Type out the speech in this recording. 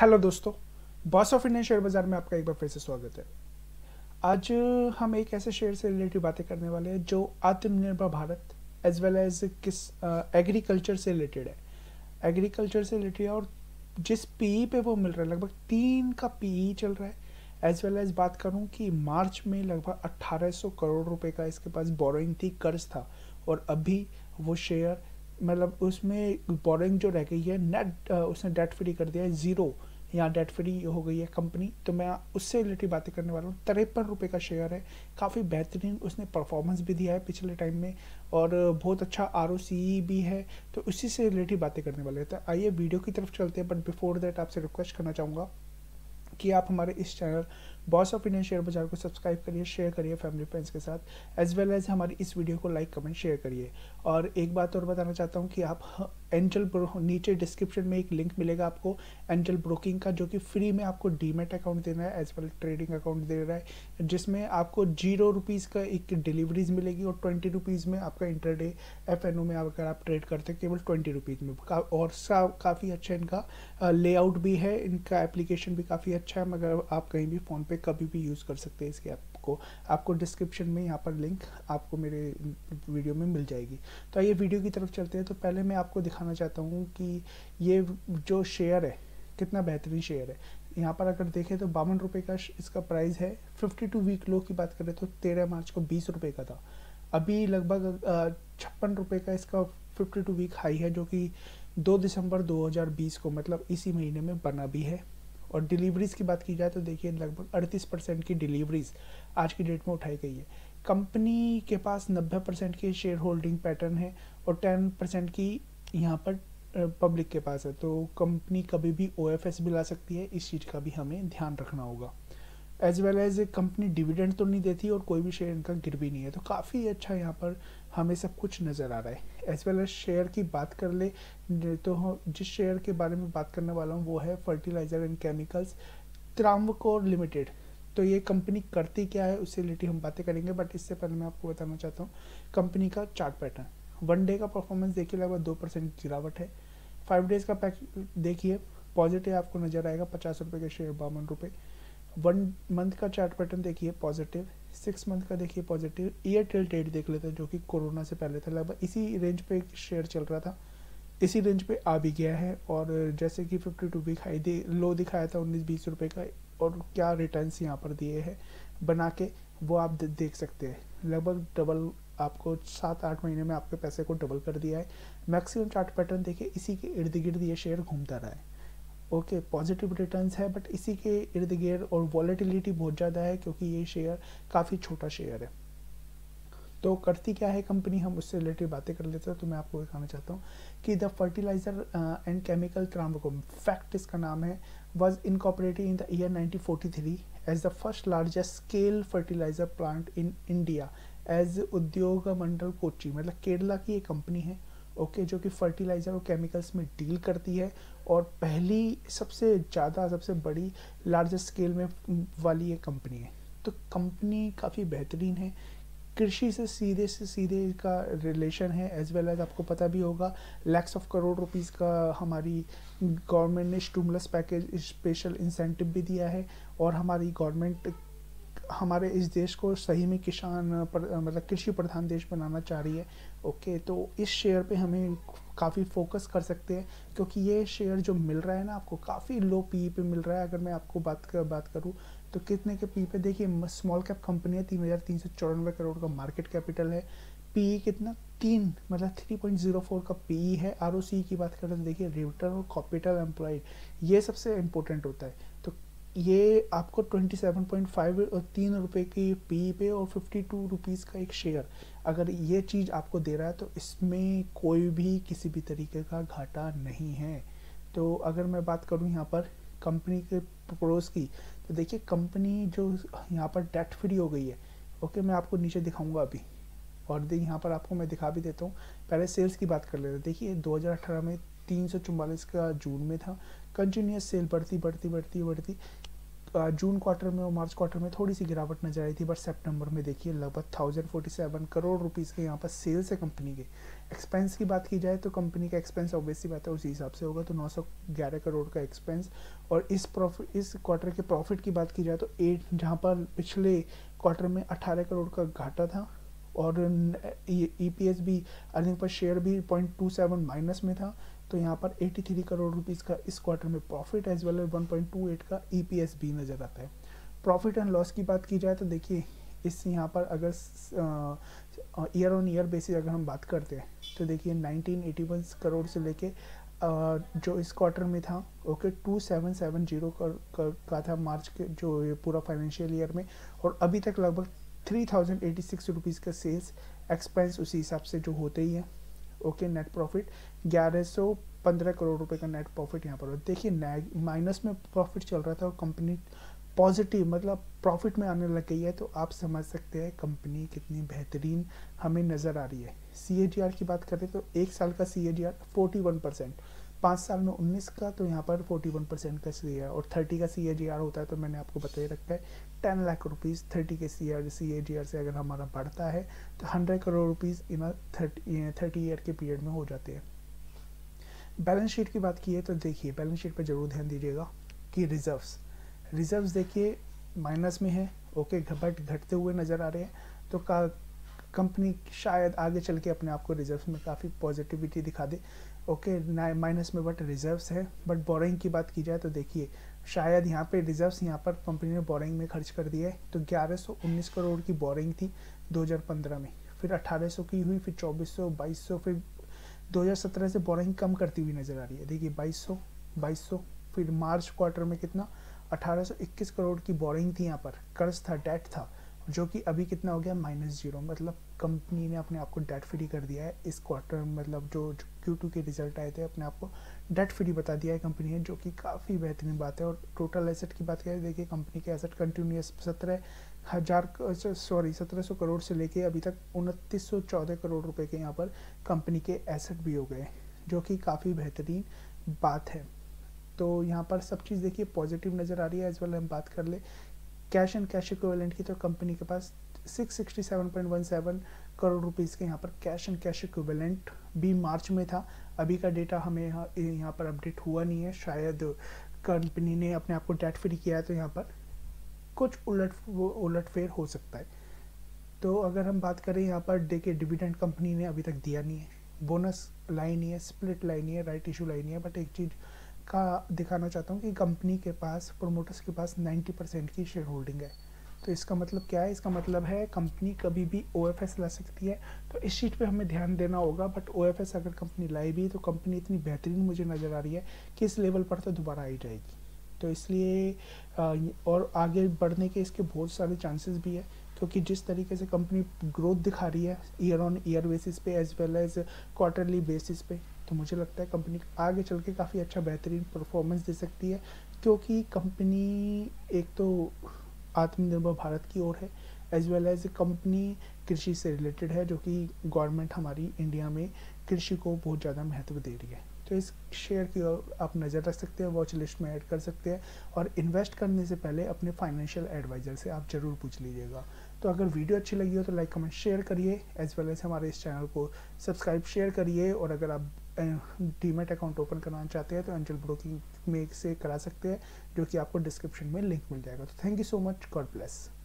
Hello दोस्तों, boss of Indian share बाज़ार में आपका एक बार फिर से स्वागत है। आज हम एक ऐसे शेयर से रिलेटेड बातें करने वाले हैं जो आत्मनिर्भर भारत एज वेल एज किस एग्रीकल्चर से रिलेटेड है। एग्रीकल्चर से रिलेटेड है और जिस पीई पे वो मिल रहा है लगभग 3 का पीई चल रहा है। एज वेल एज बात करूँ कि मार्च में लगभग 1800 करोड़ रुपये का इसके पास बोरोइंग थी, कर्ज था, और अभी वो शेयर मतलब उसमें बोरिंग जो रह गई है नेट उसने डेट फ्री कर दिया है, ज़ीरो यहाँ डेट फ्री हो गई है कंपनी। तो मैं उससे रिलेटेड बातें करने वाला हूँ। 53 रुपये का शेयर है, काफ़ी बेहतरीन उसने परफॉर्मेंस भी दिया है पिछले टाइम में और बहुत अच्छा ROCE भी है। तो उसी से रिलेटेड बातें करने वाले हैं। तो आइए वीडियो की तरफ चलते हैं, बट बिफोर दैट आपसे रिक्वेस्ट करना चाहूँगा कि आप हमारे इस channel boss of Indian share bazaar को सब्सक्राइब करिए, शेयर करिए फैमिली फ्रेंड्स के साथ, एज वेल एज हमारी इस वीडियो को लाइक कमेंट शेयर करिए। और एक बात और बताना चाहता हूं कि आप एंजल ब्रोकिंग, नीचे डिस्क्रिप्शन में एक लिंक मिलेगा आपको एंजल ब्रोकिंग का, जो कि फ्री में आपको डीमेट अकाउंट देना है एज वेल ट्रेडिंग अकाउंट दे रहा है, जिसमें आपको 0 रुपीज़ का एक डिलीवरीज मिलेगी और 20 रुपीज़ में आपका इंटरडे FNO में अगर आप ट्रेड करते हैं केवल 20 रुपीज़ में। और काफ़ी अच्छा इनका लेआउट भी है, इनका एप्लीकेशन भी काफ़ी अच्छा है, मगर आप कहीं भी फ़ोन पे कभी भी यूज़ कर सकते हैं इसके ऐप को। आपको डिस्क्रिप्शन में यहाँ पर लिंक आपको मेरे वीडियो में मिल जाएगी। तो आइए वीडियो की तरफ चलते हैं। तो पहले मैं आपको दिखाना चाहता हूँ कि ये जो शेयर है कितना बेहतरीन शेयर है। यहाँ पर अगर देखें तो 52 रुपये का इसका प्राइस है। 52 वीक लो की बात करें तो 13 मार्च को 20 रुपये का था, अभी लगभग 56 रुपये का इसका 52 वीक हाई है, जो कि 2 दिसंबर 2020 को मतलब इसी महीने में बना भी है। और डिलीवरीज़ की बात की जाए तो देखिए लगभग 38% की डिलीवरीज़ आज की डेट में उठाई गई है। कंपनी के पास 90% की शेयर होल्डिंग पैटर्न है और 10% की यहाँ पर पब्लिक के पास है। तो कंपनी कभी भी OFS भी ला सकती है, इस चीज़ का भी हमें ध्यान रखना होगा। As well as company dividend तो नहीं देती और कोई भी शेयर इनका गिर भी नहीं है। तो काफ़ी अच्छा यहाँ पर हमें सब कुछ नज़र आ रहा है। एज वेल एज शेयर की बात कर ले तो जिस शेयर के बारे में बात करने वाला हूँ वो है fertiliser and chemicals Travancore limited. तो ये कंपनी करती क्या है उससे रिलेटेड हम बातें करेंगे, बट इससे पहले मैं आपको बताना चाहता हूँ कंपनी का चार्ट पैटर्न। 1 डे का परफॉर्मेंस देखिए लगभग 2% गिरावट है। 5 डेज का पैक देखिए पॉजिटिव आपको नज़र आएगा, 50 रुपये के शेयर 52 रुपये। 1 मंथ का चार्ट पैटर्न देखिए पॉजिटिव, 6 मंथ का देखिए पॉजिटिव। ईयर टिल डेट देख लेते हैं जो कि कोरोना से पहले था, लगभग इसी रेंज पे शेयर चल रहा था, इसी रेंज पे आ भी गया है। और जैसे कि 52 वीक हाई लो दिखाया था 19-20 रुपये का, और क्या रिटर्न्स यहाँ पर दिए हैं बना के वो आप देख सकते हैं। लगभग डबल आपको 7-8 महीने में आपके पैसे को डबल कर दिया है। मैक्सिमम चार्ट पैटर्न देखिए इसी के इर्द गिर्द ये शेयर घूमता रहा है। ओके, पॉजिटिव रिटर्न्स है बट इसी के इर्द गिर्द, और वॉलेटिलिटी बहुत ज़्यादा है क्योंकि ये शेयर काफ़ी छोटा शेयर है। तो करती क्या है कंपनी, हम उससे रिलेटेड बातें कर लेते हैं। तो मैं आपको दिखाना चाहता हूँ कि the fertiliser and chemical Travancore, FACT इसका नाम है, was incorporated in the year 1943 as the first largest scale fertiliser plant in India as Udyogamandal Kochi, मतलब केरला की ये कंपनी है। ओके, जो कि फर्टिलाइज़र और केमिकल्स में डील करती है और पहली सबसे बड़ी लार्जेस्ट स्केल में वाली ये कंपनी है। तो कंपनी काफ़ी बेहतरीन है, कृषि से सीधे का रिलेशन है। एज वेल एज आपको पता भी होगा लैक्स ऑफ करोड़ रुपीस का हमारी गवर्नमेंट ने स्टिमुलस पैकेज स्पेशल इंसेंटिव भी दिया है, और हमारी गवर्नमेंट हमारे इस देश को सही में कृषि प्रधान देश बनाना चाह रही है। ओके, तो इस शेयर पे हमें काफ़ी फोकस कर सकते हैं क्योंकि ये शेयर जो मिल रहा है ना आपको काफ़ी लो पीई पे मिल रहा है। अगर मैं आपको बात करूँ तो कितने के पीई पे देखिए, स्मॉल कैप कंपनी है, 3,394 करोड़ का मार्केट कैपिटल है, पीई कितना 3 मतलब 3.04 का पीई है। ROCE की बात करें तो देखिए रिटर्न और कैपिटल एम्प्लॉयड, ये सबसे इम्पोर्टेंट होता है। तो ये आपको 27.5 और 3 रुपये की पीई पे और 52 रुपीज़ का एक शेयर अगर ये चीज़ आपको दे रहा है तो इसमें कोई भी किसी भी तरीके का घाटा नहीं है। तो अगर मैं बात करूँ यहाँ पर कंपनी के प्रोस की तो देखिए कंपनी जो यहाँ पर डेट फ्री हो गई है। ओके, मैं आपको नीचे दिखाऊंगा अभी, और यहाँ पर आपको मैं दिखा भी देता हूँ। पहले सेल्स की बात कर लेते हैं। देखिए 2018 में 344 का जून में था, कंटिन्यूस सेल बढ़ती जून क्वार्टर में और मार्च क्वार्टर में थोड़ी सी गिरावट नजर आई थी, बट सितंबर में देखिए लगभग 1047 करोड़ रुपीस के यहाँ पर सेल्स है कंपनी के। एक्सपेंस की बात की जाए तो कंपनी का एक्सपेंस ऑब्वियसली बात है उसी हिसाब से होगा, तो 911 करोड़ का एक्सपेंस। और इस क्वार्टर के प्रॉफिट की बात की जाए तो जहाँ पर पिछले क्वार्टर में 18 करोड़ का घाटा था और EPS भी, अर्निंग पर शेयर भी 0.27 माइनस में था, तो यहाँ पर 83 करोड़ रुपीस का इस क्वार्टर में प्रॉफिट एज वेल एज 1.28 का EPS भी नज़र आता है। प्रॉफिट एंड लॉस की बात की जाए तो देखिए इस यहाँ पर अगर ईयर ऑन ईयर बेसिस अगर हम बात करते हैं तो देखिए 1981 करोड़ से लेके जो इस क्वार्टर में था ओके 2770 का था मार्च के जो पूरा फाइनेंशियल ईयर में, और अभी तक लगभग 3086 रुपीज़ का सेल्स, एक्सपेंस उसी हिसाब से जो होते ही है ओके। नेट प्रॉफिट 1115 करोड़ रुपए का नेट प्रॉफिट यहाँ पर। देखिए माइनस में प्रॉफिट चल रहा था और कंपनी पॉजिटिव मतलब प्रॉफिट में आने लग गई है, तो आप समझ सकते हैं कंपनी कितनी बेहतरीन हमें नज़र आ रही है। CAGR की बात करें तो एक साल का CAGR 41%, 5 साल में 19 का, तो यहाँ पर 41% का CAGR, और 30 का CAGR होता है तो मैंने आपको बता ही रखा है 10 लाख रुपीज़ 30 के CAGR से अगर हमारा बढ़ता है तो 100 करोड़ रुपीज़ इन 30 ईयर के पीरियड में हो जाते हैं। बैलेंस शीट की बात की है तो देखिए बैलेंस शीट पर जरूर ध्यान दीजिएगा कि रिजर्व्स देखिए माइनस में है ओके, घबट घटते हुए नज़र आ रहे हैं, तो कंपनी शायद आगे चल के अपने आप को रिजर्व्स में काफ़ी पॉजिटिविटी दिखा दे ओके, माइनस में बट रिजर्व्स है। बट बोरिंग की बात की जाए तो देखिए शायद यहाँ पे रिजर्व्स यहाँ पर कंपनी ने बोरिंग में खर्च कर दिया है, तो 1119 करोड़ की बोरिंग थी 2015 में, फिर 1800 की हुई, फिर 2400, 2200, फिर 2017 से बोरिंग कम करती हुई नज़र आ रही है। देखिए 2200, फिर मार्च क्वार्टर में कितना 1821 करोड़ की बोरिंग थी, यहाँ पर कर्ज था, डेट था, जो कि अभी कितना हो गया -0, मतलब कंपनी ने अपने आप को डेट फ्री कर दिया है इस क्वार्टर, मतलब जो Q2 के रिजल्ट आए थे अपने आप को डेट फ्री बता दिया है कंपनी ने, जो कि काफ़ी बेहतरीन बात है। और टोटल एसेट की बात करें देखिए कंपनी के एसेट कंटिन्यूस 1700 करोड़ से लेके अभी तक 2914 करोड़ रुपए के यहाँ पर कंपनी के एसेट भी हो गए, जो कि काफ़ी बेहतरीन बात है। तो यहाँ पर सब चीज़ देखिए पॉजिटिव नज़र आ रही है। एज वेल हम बात कर ले कैश एंड कैश इक्विवेलेंट की, तो कंपनी के पास 667.17 करोड़ रुपीज़ के यहाँ पर कैश एंड कैश इक्विवेलेंट भी मार्च में था, अभी का डेटा हमें यहाँ पर अपडेट हुआ नहीं है, शायद कंपनी ने अपने आप को डेट फ्री किया है तो यहाँ पर कुछ उलटफेर हो सकता है। तो अगर हम बात करें यहाँ पर देखिए डिविडेंड कंपनी ने अभी तक दिया नहीं है, बोनस लाई नहीं है, स्प्लिट लाई नहीं है, राइट इशू लाई नहीं है, बट एक चीज़ का दिखाना चाहता हूँ कि कंपनी के पास प्रोमोटर्स के पास 90% की शेयर होल्डिंग है, तो इसका मतलब क्या है, इसका मतलब है कंपनी कभी भी OFS ला सकती है, तो इस चीज़ पे हमें ध्यान देना होगा। बट OFS अगर कंपनी लाई भी तो कंपनी इतनी बेहतरीन मुझे नज़र आ रही है कि इस लेवल पर तो दोबारा आई जाएगी, तो इसलिए और आगे बढ़ने के इसके बहुत सारे चांसेस भी है, क्योंकि जिस तरीके से कंपनी ग्रोथ दिखा रही है ईयर ऑन ईयर बेसिस पे as well as quarterly basis पे, तो मुझे लगता है कंपनी आगे चल के काफ़ी अच्छा बेहतरीन परफॉर्मेंस दे सकती है, क्योंकि कंपनी एक तो आत्मनिर्भर भारत की ओर है एज वेल एज कंपनी कृषि से रिलेटेड है, जो कि गवर्नमेंट हमारी इंडिया में कृषि को बहुत ज़्यादा महत्व दे रही है। तो इस शेयर की ओर आप नज़र रख सकते हैं, वॉच लिस्ट में ऐड कर सकते हैं, और इन्वेस्ट करने से पहले अपने फाइनेंशियल एडवाइज़र से आप ज़रूर पूछ लीजिएगा। तो अगर वीडियो अच्छी लगी हो तो लाइक कमेंट शेयर करिए, एज वेल एज हमारे इस चैनल को सब्सक्राइब शेयर करिए, और अगर आप डीमैट अकाउंट ओपन करना चाहते हैं तो एंजल ब्रोकिंग में से करा सकते हैं, जो कि आपको डिस्क्रिप्शन में लिंक मिल जाएगा। तो thank you so much, God bless.